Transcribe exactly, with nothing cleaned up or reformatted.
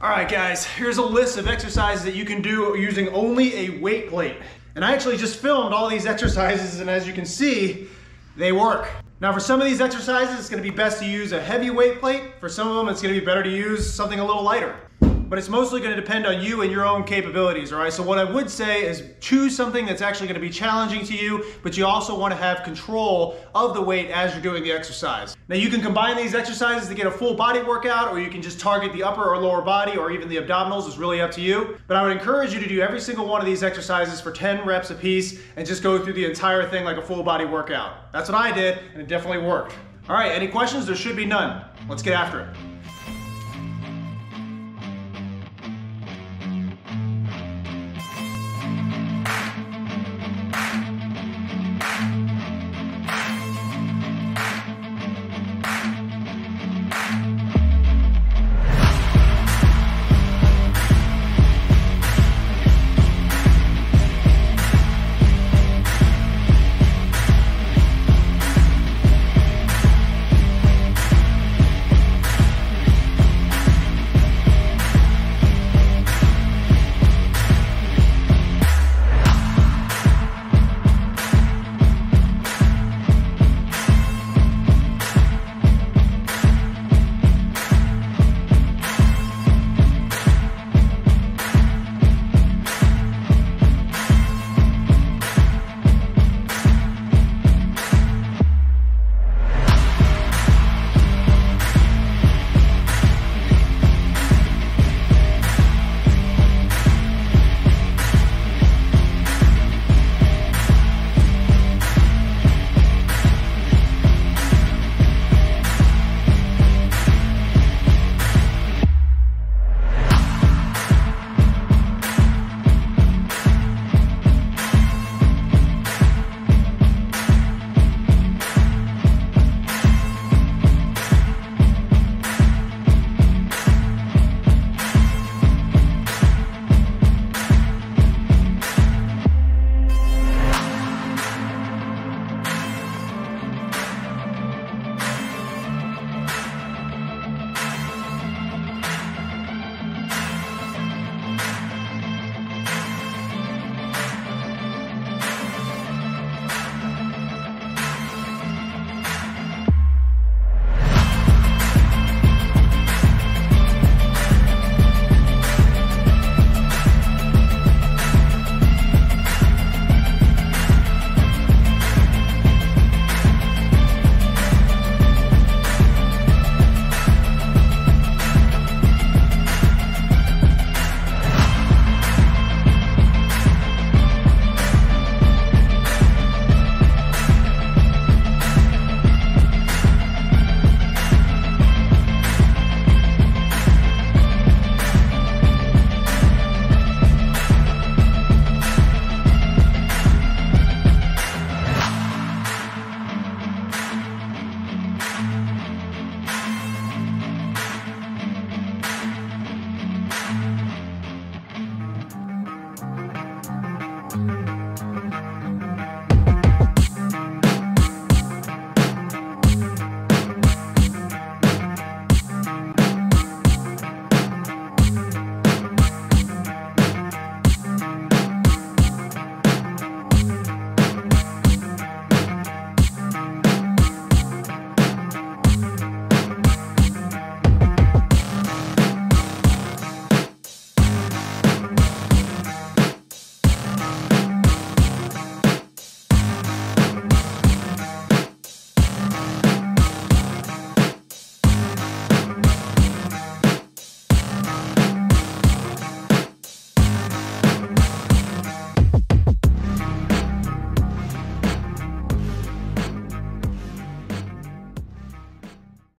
All right guys, here's a list of exercises that you can do using only a weight plate. And I actually just filmed all these exercises, and as you can see, they work. Now for some of these exercises, it's gonna be best to use a heavy weight plate. For some of them, it's gonna be better to use something a little lighter. But it's mostly gonna depend on you and your own capabilities, all right? So what I would say is choose something that's actually gonna be challenging to you, but you also wanna have control of the weight as you're doing the exercise. Now you can combine these exercises to get a full body workout, or you can just target the upper or lower body, or even the abdominals. It's really up to you. But I would encourage you to do every single one of these exercises for ten reps a piece and just go through the entire thing like a full body workout. That's what I did, and it definitely worked. All right, any questions? There should be none. Let's get after it.